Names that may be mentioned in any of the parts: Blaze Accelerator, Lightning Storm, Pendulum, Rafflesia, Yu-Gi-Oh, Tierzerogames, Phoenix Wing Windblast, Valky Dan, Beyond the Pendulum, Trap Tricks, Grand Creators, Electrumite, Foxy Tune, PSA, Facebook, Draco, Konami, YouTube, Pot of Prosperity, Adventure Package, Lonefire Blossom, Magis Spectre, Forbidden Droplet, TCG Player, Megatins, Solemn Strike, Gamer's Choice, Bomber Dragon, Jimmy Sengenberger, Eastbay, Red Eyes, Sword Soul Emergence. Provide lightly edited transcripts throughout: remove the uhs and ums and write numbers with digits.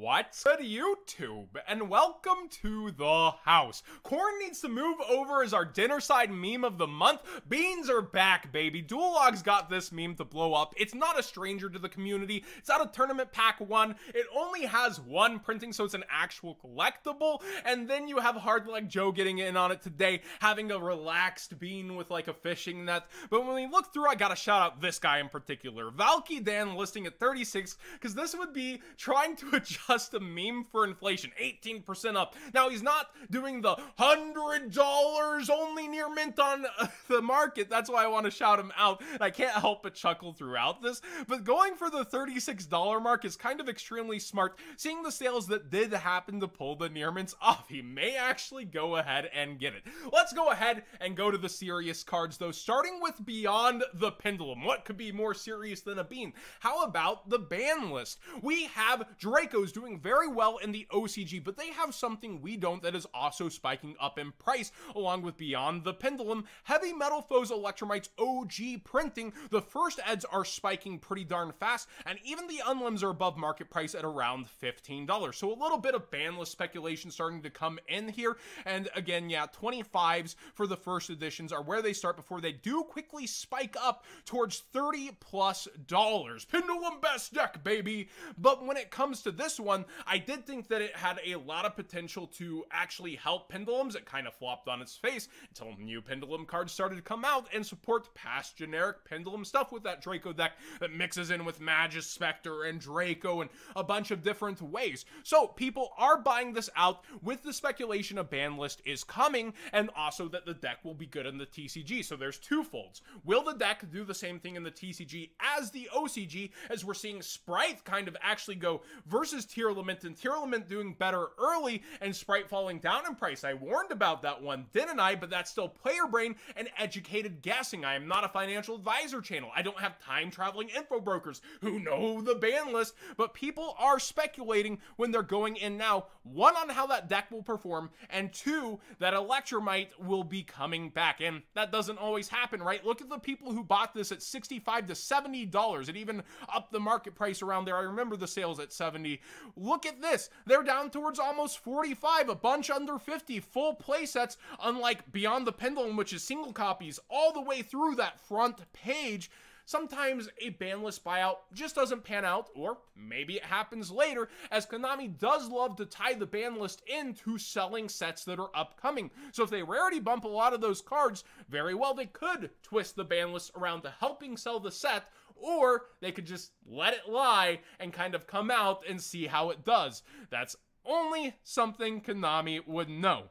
What's up, YouTube? And welcome to the house. Corn needs to move over as our dinner side meme of the month. Beans are back, baby. Duel Log's got this meme to blow up. It's not a stranger to the community. It's out of Tournament Pack 1. It only has one printing, so it's an actual collectible. And then you have Hardleg Joe getting in on it today, having a relaxed bean with like a fishing net. But when we look through, I gotta shout out this guy in particular. Valky Dan listing at 36, because this would be trying to adjust just a meme for inflation. 18% up. Now, he's not doing the $100 only near mint on the market. That's why I want to shout him out. I can't help but chuckle throughout this, but going for the $36 mark is kind of extremely smart, seeing the sales that did happen to pull the near mints off. He may actually go ahead and get it. Let's go ahead and go to the serious cards, though, starting with Beyond the Pendulum. What could be more serious than a bean? How about the ban list? We have Draco's doing very well in the OCG, but they have something we don't that is also spiking up in price, along with Beyond the Pendulum. Heavy Metal Foes Electromites OG printing. The first eds are spiking pretty darn fast, and even the unlimbs are above market price at around $15. So a little bit of banlist speculation starting to come in here. And again, yeah, 25s for the first editions are where they start before they do quickly spike up towards $30+. Pendulum best deck, baby. But when it comes to this one, I did think that it had a lot of potential to actually help Pendulums. It kind of flopped on its face until new Pendulum cards started to come out and support past generic Pendulum stuff with that Draco deck that mixes in with Magis Spectre and Draco and a bunch of different ways. So people are buying this out with the speculation a ban list is coming, and also that the deck will be good in the TCG. So there's two folds. Will the deck do the same thing in the TCG as the OCG, as we're seeing Sprite kind of actually go versus Tier Lament, and Tier Lament doing better early and Sprite falling down in price? I warned about that one, didn't I? But that's still player brain and educated guessing. I am not a financial advisor channel. I don't have time traveling info brokers who know the ban list, but people are speculating when they're going in now, one, on how that deck will perform, and two, that Electrumite will be coming back. And that doesn't always happen, right? Look at the people who bought this at $65 to $70. It even upped the market price around there. I remember the sales at 70. Look at this. They're down towards almost 45, a bunch under 50, full play sets, unlike Beyond the Pendulum, which is single copies all the way through that front page. Sometimes a banlist buyout just doesn't pan out, or maybe it happens later, as Konami does love to tie the banlist into selling sets that are upcoming. So if they rarity bump a lot of those cards, very well they could twist the banlist around to helping sell the set, or they could just let it lie and kind of come out and see how it does. That's only something Konami would know.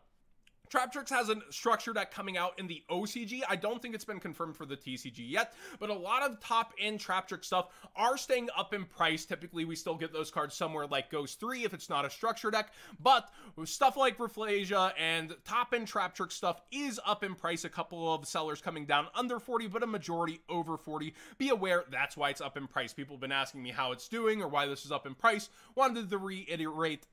Trap Tricks has a structure deck coming out in the OCG. I don't think it's been confirmed for the TCG yet, but a lot of top-end Trap Trick stuff are staying up in price. Typically, we still get those cards somewhere like Ghost 3 if it's not a structure deck, but stuff like Rafflesia and top-end Trap Trick stuff is up in price. A couple of sellers coming down under 40, but a majority over 40. Be aware, that's why it's up in price. People have been asking me how it's doing or why this is up in price. Wanted to reiterate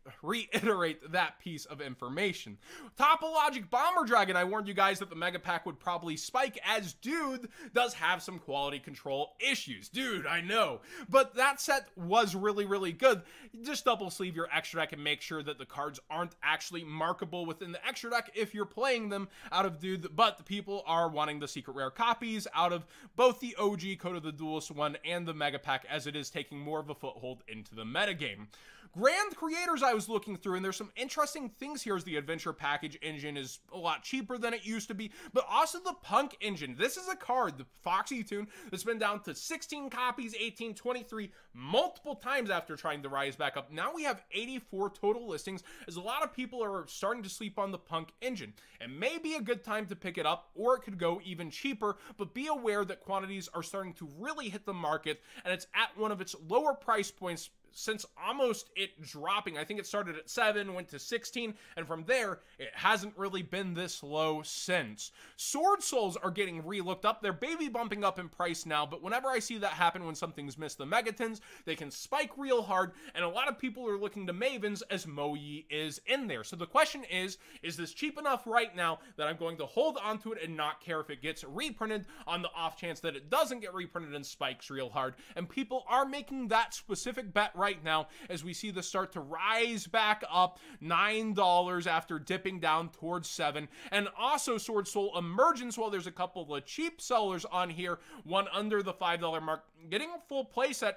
that piece of information. Topologic Bomber Dragon, I warned you guys that the Mega Pack would probably spike, as Dude does have some quality control issues. Dude, I know. But that set was really, really good. Just double sleeve your extra deck and make sure that the cards aren't actually markable within the extra deck if you're playing them out of Dude. But the people are wanting the secret rare copies out of both the OG Code of the Duelist one and the Mega Pack, as it is taking more of a foothold into the metagame. Grand Creators, I was looking through, and there's some interesting things here, as the Adventure Package engine is a lot cheaper than it used to be, but also the Punk engine. This is a card, the Foxy Tune, that's been down to 16 copies, 18, 23, multiple times after trying to rise back up. Now we have 84 total listings, as a lot of people are starting to sleep on the Punk engine. It may be a good time to pick it up, or it could go even cheaper, but be aware that quantities are starting to really hit the market, and it's at one of its lower price points since almost it dropping. I think it started at 7, went to 16, and from there, it hasn't really been this low since. Sword Souls are getting re-looked up. They're baby bumping up in price now, but whenever I see that happen when something's missed the Megatons, they can spike real hard, and a lot of people are looking to Mavens, as Moyi is in there. So the question is this cheap enough right now that I'm going to hold onto it and not care if it gets reprinted, on the off chance that it doesn't get reprinted and spikes real hard? And people are making that specific bet right right now as we see this start to rise back up $9 after dipping down towards $7. And also Sword Soul Emergence, while there's a couple of cheap sellers on here, one under the $5 mark, getting a full playset,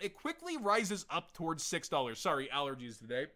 it quickly rises up towards $6. Sorry, allergies today.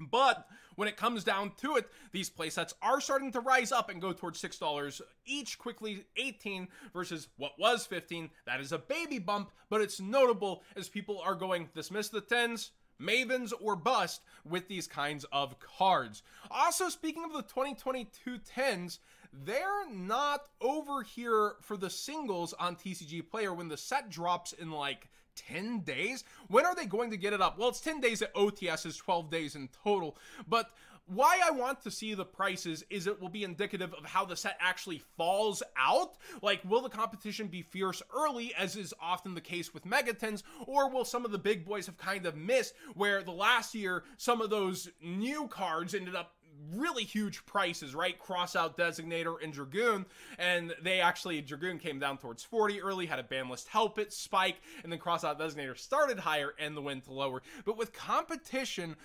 But when it comes down to it, these playsets are starting to rise up and go towards $6 each, quickly $18 versus what was $15. That is a baby bump, but it's notable as people are going, dismiss the 10s, Mavens or bust with these kinds of cards. Also, speaking of the 2022 10s, they're not over here for the singles on TCG Player when the set drops in like 10 days. When are they going to get it up? Well, it's 10 days at OTS, is 12 days in total. But why I want to see the prices is it will be indicative of how the set actually falls out. Like, will the competition be fierce early, as is often the case with Mega 10s, or will some of the big boys have kind of missed, where the last year, some of those new cards ended up really huge prices, right? Crossout Designator and Dragoon, and they actually, Dragoon came down towards 40 early, had a ban list help it spike, and then Crossout Designator started higher and the win to lower. But with competition,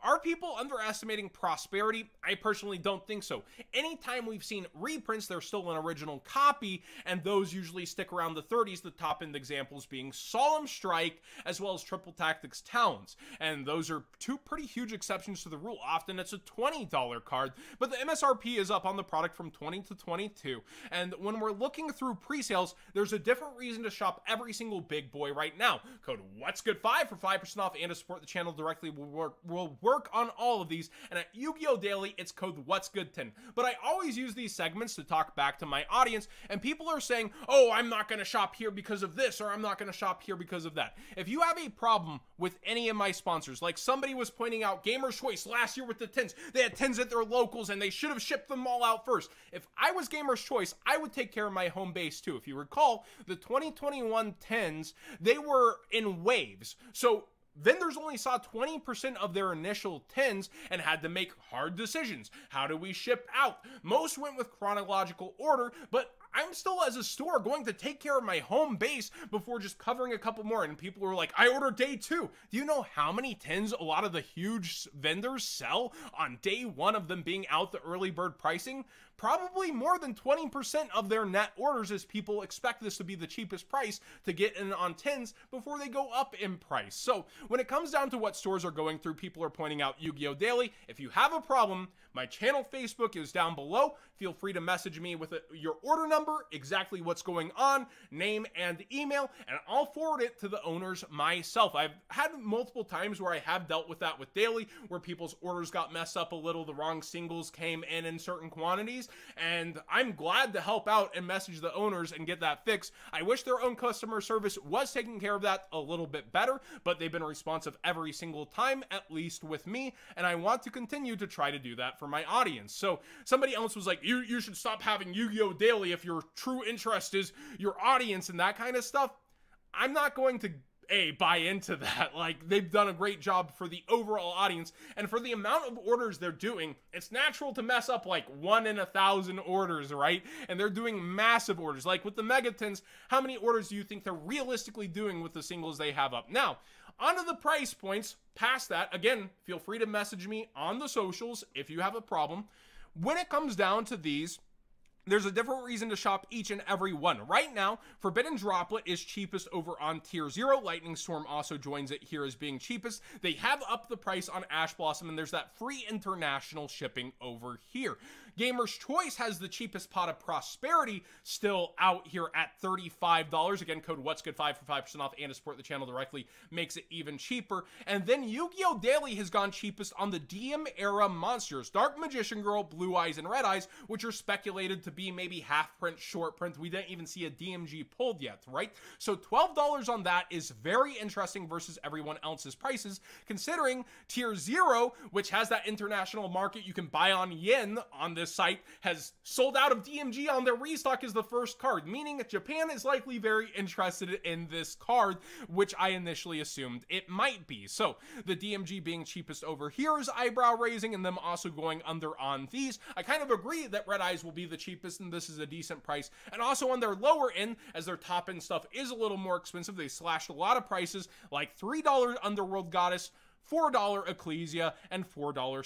are people underestimating Prosperity? I personally don't think so. Anytime we've seen reprints, they're still an original copy, and those usually stick around the 30s, the top-end examples being Solemn Strike, as well as Triple Tactics Towns. And those are two pretty huge exceptions to the rule. Often it's a $20 card, but the MSRP is up on the product from 20 to 22. And when we're looking through pre-sales, there's a different reason to shop every single big boy right now. Code WHATSGOOD5 for 5% off, and to support the channel directly will work on all of these. And at Yu-Gi-Oh! Daily, it's code WHATSGOOD10. But I always use these segments to talk back to my audience, and people are saying, oh, I'm not going to shop here because of this, or I'm not going to shop here because of that. If you have a problem with any of my sponsors, like somebody was pointing out Gamer's Choice last year with the 10s, they had 10s at their locals and they should have shipped them all out first. If I was Gamer's Choice, I would take care of my home base too. If you recall, the 2021 10s, they were in waves. So vendors only saw 20% of their initial 10s and had to make hard decisions. How do we ship out? Most went with chronological order, but I'm still, as a store, going to take care of my home base before just covering a couple more. And people were like, I ordered day two. Do you know how many 10s a lot of the huge vendors sell on day one of them being out the early bird pricing? Probably more than 20% of their net orders, as people expect this to be the cheapest price to get in on 10s before they go up in price. So when it comes down to what stores are going through, people are pointing out Yu-Gi-Oh! Daily. If you have a problem, my channel Facebook is down below. Feel free to message me with your order number, exactly what's going on, name and email, and I'll forward it to the owners myself. I've had multiple times where I have dealt with that with Daily, where people's orders got messed up a little, the wrong singles came in certain quantities. And I'm glad to help out and message the owners and get that fixed. I wish their own customer service was taking care of that a little bit better, but they've been responsive every single time, at least with me, and I want to continue to try to do that for my audience. So somebody else was like, you should stop having Yu-Gi-Oh! Daily if your true interest is your audience and that kind of stuff. I'm not going to buy into that. Like, they've done a great job for the overall audience, and for the amount of orders they're doing, it's natural to mess up like 1 in 1,000 orders, right? And they're doing massive orders. Like with the Megatons, how many orders do you think they're realistically doing with the singles they have up? Now, onto the price points. Past that, again, feel free to message me on the socials if you have a problem. When it comes down to these, there's a different reason to shop each and every one. Right now, Forbidden Droplet is cheapest over on Tier 0. Lightning Storm also joins it here as being cheapest. They have upped the price on Ash Blossom, and there's that free international shipping over here. Gamer's Choice has the cheapest Pot of Prosperity still out here at $35. Again, code WHATSGOOD5 for 5% off, and to support the channel directly makes it even cheaper. And then Yu-Gi-Oh! Daily has gone cheapest on the DM era monsters, Dark Magician Girl, Blue Eyes, and Red Eyes, which are speculated to be maybe half print, short print. We didn't even see a DMG pulled yet, right? So $12 on that is very interesting versus everyone else's prices, considering Tier 0, which has that international market you can buy on yen on this this site has sold out of DMG on their restock as the first card, meaning that Japan is likely very interested in this card, which I initially assumed it might be. So the DMG being cheapest over here is eyebrow raising, and them also going under on these. I kind of agree that Red Eyes will be the cheapest, and this is a decent price. And also on their lower end, as their top end stuff is a little more expensive, they slashed a lot of prices, like $3 Underworld Goddess, $4 Ecclesia, and $4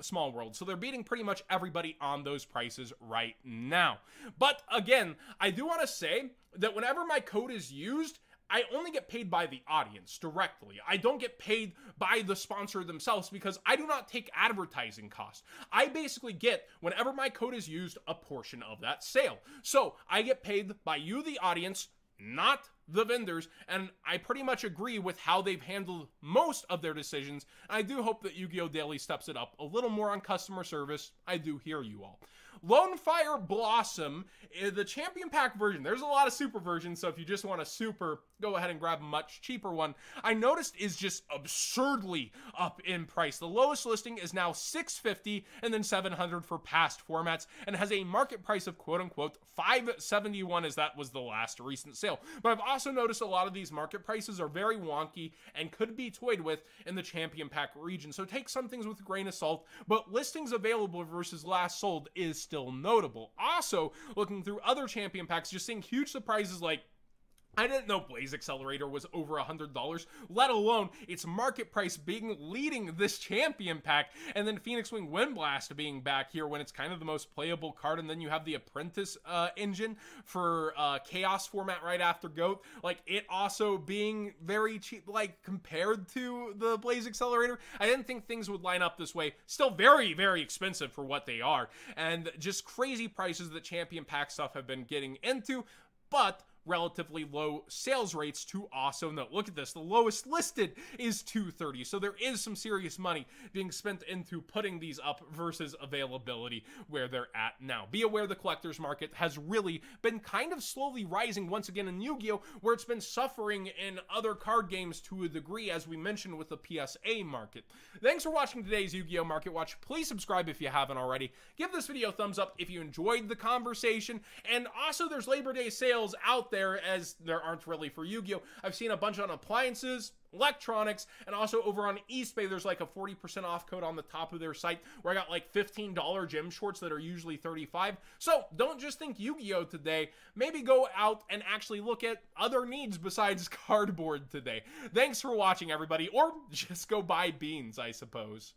Small World. So they're beating pretty much everybody on those prices right now. But again, I do want to say that whenever my code is used, I only get paid by the audience directly. I don't get paid by the sponsor themselves because I do not take advertising costs. I basically get, whenever my code is used, a portion of that sale. So I get paid by you, the audience, not the vendors, and I pretty much agree with how they've handled most of their decisions. I do hope that Yu-Gi-Oh! Daily steps it up a little more on customer service. I do hear you all. Lonefire Blossom, the Champion Pack version. There's a lot of super versions, so if you just want a super, go ahead and grab a much cheaper one. I noticed is just absurdly up in price. The lowest listing is now $650 and then $700 for past formats, and has a market price of quote-unquote $571, as that was the last recent sale. But I've also noticed a lot of these market prices are very wonky and could be toyed with in the Champion Pack region, so take some things with a grain of salt, but listings available versus last sold is still notable. Also, looking through other Champion Packs, just seeing huge surprises like, I didn't know Blaze Accelerator was over $100, let alone its market price being leading this Champion Pack, and then Phoenix Wing Windblast being back here when it's kind of the most playable card, and then you have the Apprentice engine for Chaos format right after GOAT. Like, it also being very cheap, like, compared to the Blaze Accelerator. I didn't think things would line up this way. Still very, very expensive for what they are, and just crazy prices that Champion Pack stuff have been getting into, but relatively low sales rates to also note. Look at this, the lowest listed is $230, so there is some serious money being spent into putting these up versus availability where they're at now. Be aware the collector's market has really been kind of slowly rising once again in Yu-Gi-Oh!, where it's been suffering in other card games to a degree, as we mentioned with the PSA market. Thanks for watching today's Yu-Gi-Oh! Market Watch. Please subscribe if you haven't already. Give this video a thumbs up if you enjoyed the conversation, and also there's Labor Day sales out there, as there aren't really for Yu-Gi-Oh! I've seen a bunch on appliances, electronics, and also over on Eastbay there's like a 40% off code on the top of their site where I got like $15 gym shorts that are usually $35. So don't just think Yu-Gi-Oh! Today. Maybe go out and actually look at other needs besides cardboard today. Thanks for watching, everybody, or just go buy beans, I suppose.